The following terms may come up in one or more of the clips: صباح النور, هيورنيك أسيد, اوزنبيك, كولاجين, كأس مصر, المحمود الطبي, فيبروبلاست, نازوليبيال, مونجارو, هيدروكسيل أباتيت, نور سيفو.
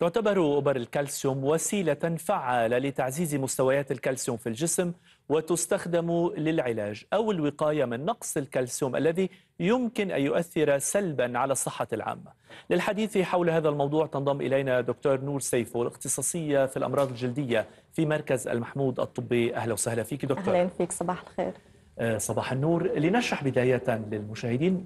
تعتبر إبر الكالسيوم وسيلة فعالة لتعزيز مستويات الكالسيوم في الجسم، وتستخدم للعلاج أو الوقاية من نقص الكالسيوم الذي يمكن أن يؤثر سلباً على الصحة العامة. للحديث حول هذا الموضوع تنضم إلينا دكتور نور سيفو، الاختصاصية في الأمراض الجلدية في مركز المحمود الطبي. أهلا وسهلا فيك دكتور. أهلا فيك، صباح الخير. صباح النور. لنشرح بداية للمشاهدين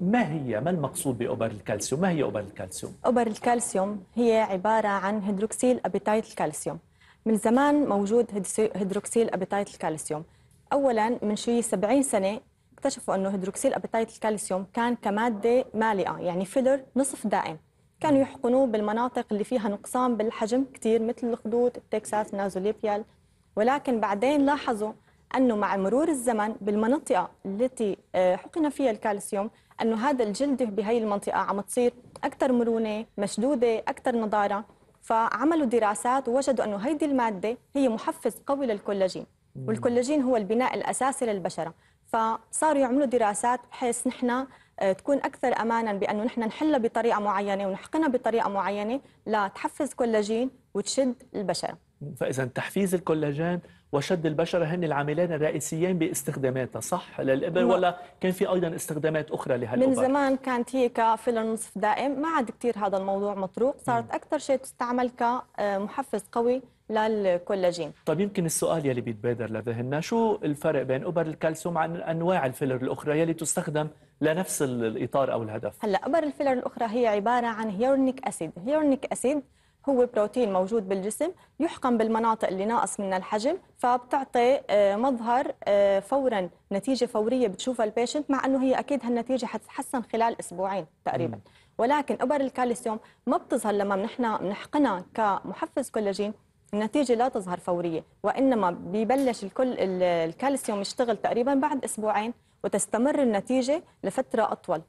ما المقصود بأبر الكالسيوم؟ ما هي أبر الكالسيوم؟ أبر الكالسيوم هي عبارة عن هيدروكسيل أباتيت الكالسيوم. من زمان موجود هيدروكسيل أباتيت الكالسيوم. أولاً من شي 70 سنة اكتشفوا أنه هيدروكسيل أباتيت الكالسيوم كان كمادة مالئة، يعني فيلر نصف دائم، كانوا يحقنوه بالمناطق اللي فيها نقصان بالحجم كتير مثل الخدود، التكساس، نازوليبيال. ولكن بعدين لاحظوا أنه مع مرور الزمن بالمنطقة التي حقن فيها الكالسيوم أنه هذا الجلد بهي المنطقة عم تصير أكثر مرونة، مشدودة، أكثر نضارة. فعملوا دراسات ووجدوا أنه هيدي المادة هي محفز قوي للكولاجين، والكولاجين هو البناء الأساسي للبشرة. فصاروا يعملوا دراسات بحيث نحن تكون أكثر أماناً بأنه نحن نحلها بطريقة معينة ونحقنها بطريقة معينة لا تحفز كولاجين وتشد البشرة. فإذا تحفيز الكولاجين وشد البشرة هن العاملين الرئيسيين باستخداماتها، صح للإبر ولا كان في أيضا استخدامات أخرى لهالإبر؟ من زمان كانت هي كفيلر نصف دائم، ما عاد كثير هذا الموضوع مطروق، صارت أكثر شيء تستعمل كمحفز قوي للكولاجين. طيب يمكن السؤال يلي بيتبادر لذهننا، شو الفرق بين أبر الكالسيوم عن أنواع الفيلر الأخرى يلي تستخدم لنفس الإطار أو الهدف؟ هلا أبر الفيلر الأخرى هي عبارة عن هيورنيك أسيد. هيورنيك أسيد هو بروتين موجود بالجسم يحقن بالمناطق اللي ناقص منها الحجم، فبتعطي مظهر فورا، نتيجه فوريه بتشوفها البيشنت، مع انه هي اكيد هالنتيجه حتتحسن خلال اسبوعين تقريبا. ولكن ابر الكالسيوم ما بتظهر لما نحن بنحقنها كمحفز كولاجين، النتيجه لا تظهر فوريه، وانما ببلش الكالسيوم يشتغل تقريبا بعد اسبوعين، وتستمر النتيجه لفتره اطول.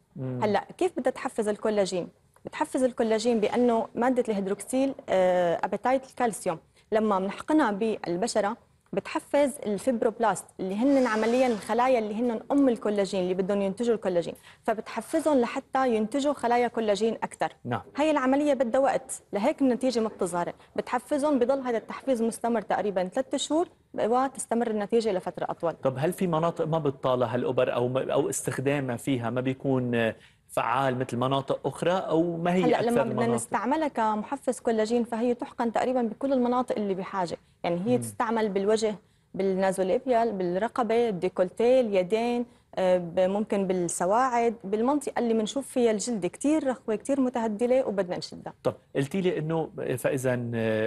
هلا كيف بدها تحفز الكولاجين؟ بتحفز الكولاجين بانه ماده الهيدروكسيل أباتيت الكالسيوم لما بنحقنها بالبشره بتحفز الفيبروبلاست اللي هن عمليا الخلايا اللي هن ام الكولاجين اللي بدهم ينتجوا الكولاجين، فبتحفزهم لحتى ينتجوا خلايا كولاجين اكثر. نعم. هي العمليه بدها وقت، لهيك النتيجه ما بتظهر، بتحفزهم، بضل هذا التحفيز مستمر تقريبا 3 شهور وتستمر النتيجه لفتره اطول. طب هل في مناطق ما بتطالها الابر او استخدامها فيها ما بيكون فعال مثل مناطق أخرى أو ما هي أكثر المناطق؟ هلأ لما بدنا نستعملها كمحفز كولاجين فهي تحقن تقريبا بكل المناطق اللي بحاجة، يعني هي تستعمل بالوجه، بالنازوليبيال، بالرقبة، الديكولتيه، اليدين، ممكن بالسواعد، بالمنطقة اللي بنشوف فيها الجلد كتير رخوة، كتير متهدلة وبدنا نشدها. طب قلتي لي إنه فإذا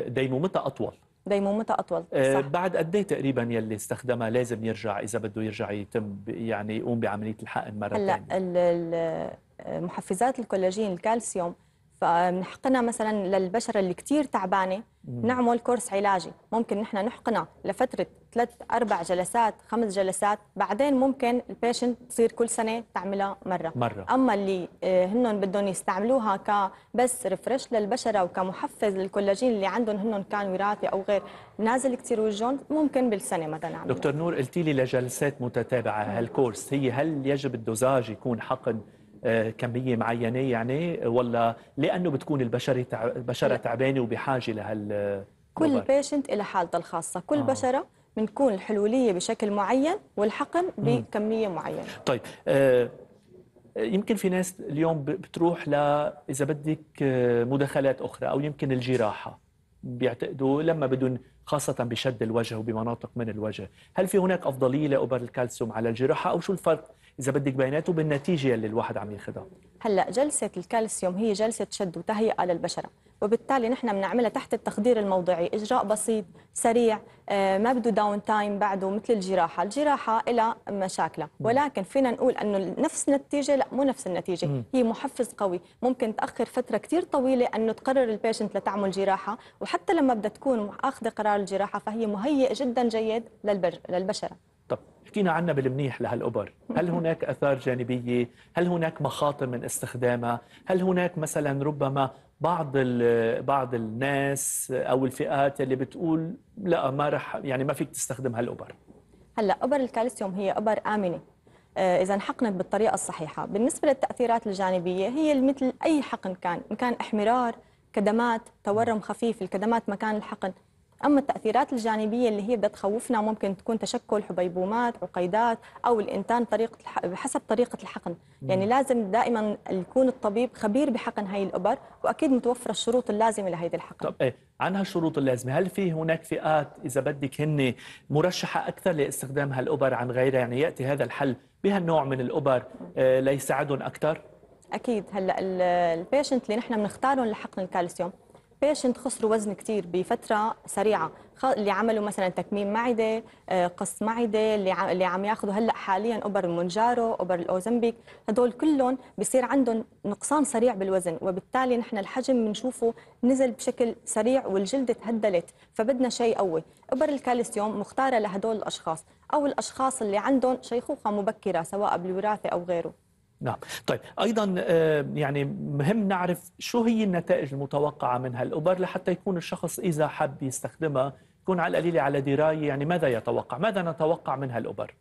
ديمومتها أطول. ديمومتها أطول، صح. بعد قد ايه تقريبا يلي استخدمها لازم يرجع إذا بده يرجع يتم يعني يقوم بعملية الحقن مرة ثانية؟ هلا محفزات الكولاجين الكالسيوم فبنحقنها مثلا للبشره اللي كثير تعبانه، نعمل كورس علاجي، ممكن نحن نحقنها لفتره 3-4 جلسات، 5 جلسات، بعدين ممكن البيشنت تصير كل سنه تعملها مره. اما اللي هنن بدهم يستعملوها كبس ريفرش للبشره وكمحفز للكولاجين اللي عندهم هنن كان وراثي او غير نازل كثير وجههم، ممكن بالسنه مره نعملها. دكتور نور قلتي لي لجلسات متتابعه هالكورس، هل يجب الدوزاج يكون حقن كمية معينة يعني ولا لأنه بتكون البشرة تعبانة وبحاجة لهال؟ كل بيشنت إلى حالته الخاصة، كل بشرة بنكون الحلولية بشكل معين والحقن بكمية معينة. طيب يمكن في ناس اليوم بتروح إذا بدك مداخلات أخرى أو يمكن الجراحة، بيعتقدوا لما بدهم خاصة بشد الوجه وبمناطق من الوجه، هل في هناك أفضلية لأبر الكالسيوم على الجراحة أو شو الفرق إذا بدك بيناته بالنتيجة اللي الواحد عم ياخذها؟ هلا جلسة الكالسيوم هي جلسة شد وتهيئة للبشرة، وبالتالي نحن بنعملها تحت التخدير الموضعي، إجراء بسيط سريع، ما بده داون تايم بعده مثل الجراحة، الجراحة إلى مشاكلها، ولكن فينا نقول إنه نفس النتيجة؟ لا، مو نفس النتيجة، هي محفز قوي، ممكن تأخر فترة كثير طويلة إنه تقرر البيشنت لتعمل جراحة، وحتى لما بدها تكون آخذة قرار الجراحة فهي مهيئة جدا جيد للبشرة. طب حكينا عنها بالمنيح لهالأبر، هل هناك آثار جانبية؟ هل هناك مخاطر من استخدامها؟ هل هناك مثلا ربما بعض الناس أو الفئات اللي بتقول لا ما رح يعني ما فيك تستخدم هالأبر؟ هلا ابر الكالسيوم هي ابر امنه اذا انحقنت بالطريقه الصحيحه. بالنسبه للتاثيرات الجانبيه هي مثل اي حقن كان، ان كان احمرار، كدمات، تورم خفيف، الكدمات مكان الحقن. اما التاثيرات الجانبيه اللي هي بدها تخوفنا ممكن تكون تشكل حبيبومات، عقيدات، او الانتان حسب طريقه الحقن، يعني لازم دائما يكون الطبيب خبير بحقن هي الابر، واكيد متوفره الشروط اللازمه لهيدي الحقن. طب ايه عن هالشروط اللازمه، هل في هناك فئات اذا بدك هن مرشحه اكثر لاستخدام هالابر عن غيرها؟ يعني ياتي هذا الحل بهالنوع من الابر ليساعدهم اكثر؟ اكيد. هلا البيشنت اللي نحن بنختارهم لحقن الكالسيوم بيشنت خسروا وزن كثير بفتره سريعه، اللي عملوا مثلا تكميم معده، قص معده، اللي عم ياخذوا هلا حاليا ابر المونجارو، ابر الاوزنبيك، هدول كلهم بصير عندهم نقصان سريع بالوزن، وبالتالي نحن الحجم بنشوفه نزل بشكل سريع والجلد تهدلت، فبدنا شيء قوي. ابر الكالسيوم مختاره لهدول الاشخاص او الاشخاص اللي عندهم شيخوخه مبكره سواء بالوراثه او غيره. نعم، طيب أيضا يعني مهم نعرف شو هي النتائج المتوقعة من هالأبر لحتى يكون الشخص إذا حب يستخدمها يكون على القليل على دراية، يعني ماذا يتوقع؟ ماذا نتوقع من هالأبر؟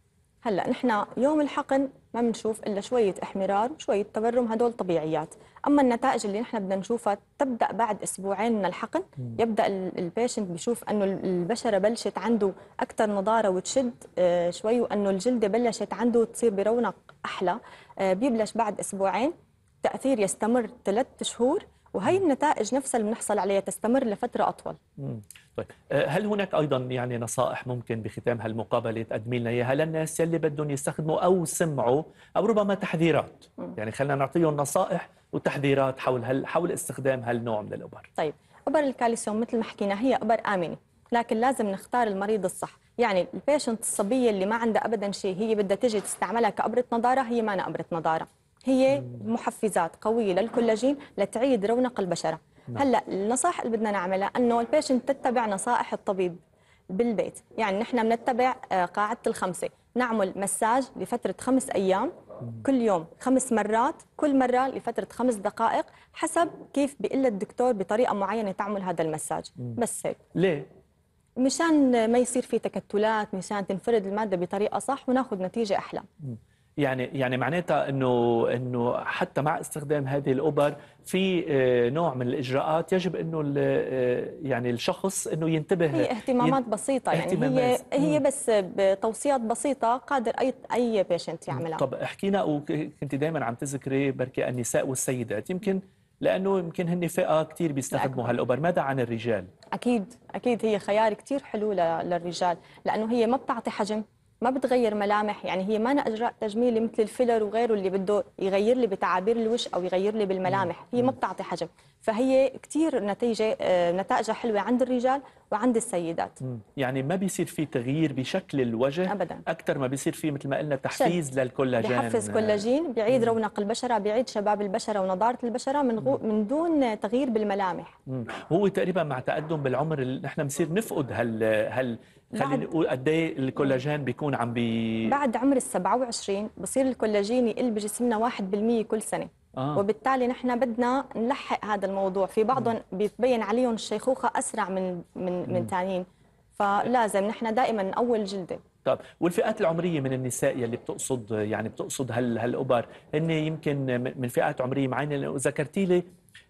هلا نحن يوم الحقن ما بنشوف الا شويه احمرار وشويه تورم، هدول طبيعيات. اما النتائج اللي نحن بدنا نشوفها تبدا بعد اسبوعين من الحقن، يبدا البيشنت بيشوف انه البشره بلشت عنده اكثر نضاره وتشد شوي، وانه الجلده بلشت عنده تصير برونق احلى. بيبلش بعد اسبوعين، تاثير يستمر 3 شهور، وهي النتائج نفسها اللي بنحصل عليها تستمر لفتره اطول. طيب هل هناك ايضا يعني نصائح ممكن بختام هالمقابله تقدمي لنا اياها للناس يلي بدهم يستخدموا او سمعوا او ربما تحذيرات؟ يعني خلينا نعطيهم نصائح وتحذيرات حول استخدام هالنوع من الابر. طيب ابر الكالسيوم مثل ما حكينا هي ابر امنه، لكن لازم نختار المريض الصح، يعني البيشنت الصبيه اللي ما عندها ابدا شيء هي بدها تجي تستعملها كابره نضاره، هي ما ابره نضاره، هي محفزات قويه للكولاجين لتعيد رونق البشره. هلا النصائح اللي بدنا نعملها انه البيشنت تتبع نصائح الطبيب بالبيت، يعني نحن بنتبع قاعده ال5، نعمل مساج لفتره 5 ايام، كل يوم 5 مرات، كل مره لفتره 5 دقائق، حسب كيف بيقول الدكتور بطريقه معينه تعمل هذا المساج. بس هيك. ليه؟ مشان ما يصير في تكتلات، مشان تنفرد الماده بطريقه صح وناخذ نتيجه احلى. يعني معناتها انه حتى مع استخدام هذه الابر في نوع من الاجراءات يجب انه يعني الشخص انه ينتبه. هي اهتمامات بسيطه، يعني هي بس بتوصيات بسيطه قادر اي بيشنت يعملها. طب احكينا، وكنت دائما عم تذكري بركي النساء والسيدات، يمكن هن فئه كثير بيستخدموا هالابر، ماذا عن الرجال؟ اكيد هي خيار كثير حلو للرجال، لانه هي ما بتعطي حجم، ما بتغير ملامح، يعني هي ما اجراء تجميلي مثل الفيلر وغيره اللي بده يغير لي بتعابير الوش او يغير لي بالملامح، هي ما بتعطي حجم، فهي كثير نتائجها حلوه عند الرجال وعند السيدات. يعني ما بيصير في تغيير بشكل الوجه ابدا، اكثر ما بيصير في مثل ما قلنا تحفيز للكولاجين، بيحفز كولاجين، بيعيد رونق البشره، بيعيد شباب البشره ونضاره البشره من دون تغيير بالملامح. هو تقريبا مع تقدم بالعمر نحن بنصير نفقد خلينا نقول قد ايه الكولاجين بيكون عم بعد عمر ال27 بصير الكولاجين يقل بجسمنا 1% كل سنه. وبالتالي نحن بدنا نلحق هذا الموضوع، في بعضهم بيتبين عليهم الشيخوخه اسرع من ثانيين، فلازم نحن دائما نقوي جلده. طب والفئات العمريه من النساء يلي بتقصد هالابر هن يمكن من فئات عمريه معينه، لانه ذكرتي لي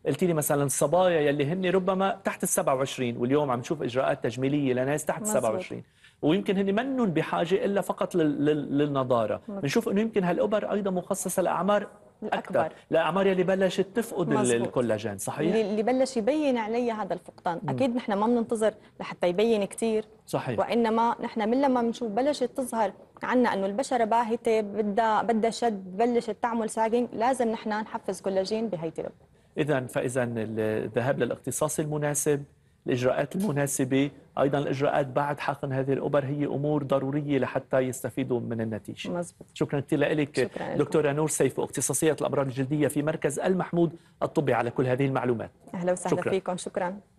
قلتي لي مثلا الصبايا يلي هن ربما تحت ال27، واليوم عم نشوف اجراءات تجميليه لناس تحت ال27، ويمكن هن منن بحاجه الا فقط للنضاره، بنشوف انه يمكن هالابر ايضا مخصصه لاعمار اكثر، لاعمار يلي بلشت تفقد الكولاجين، صحيح؟ اللي بلش يبين علي هذا الفقدان، اكيد نحن ما بننتظر لحتى يبين كثير، صحيح، وانما نحن من لما بنشوف بلشت تظهر عنا انه البشره باهته بدها شد، بلشت تعمل ساجنج، لازم نحن نحفز كولاجين بهيدي. فاذا الذهاب للاختصاص المناسب، الاجراءات المناسبه، ايضا الاجراءات بعد حقن هذه الابر هي امور ضروريه لحتى يستفيدوا من النتيجه. مزبوط. شكرا كثير لك دكتوره نور سيفو، اختصاصيه الامراض الجلديه في مركز المحمود الطبي، على كل هذه المعلومات. اهلا وسهلا فيكم، شكرا.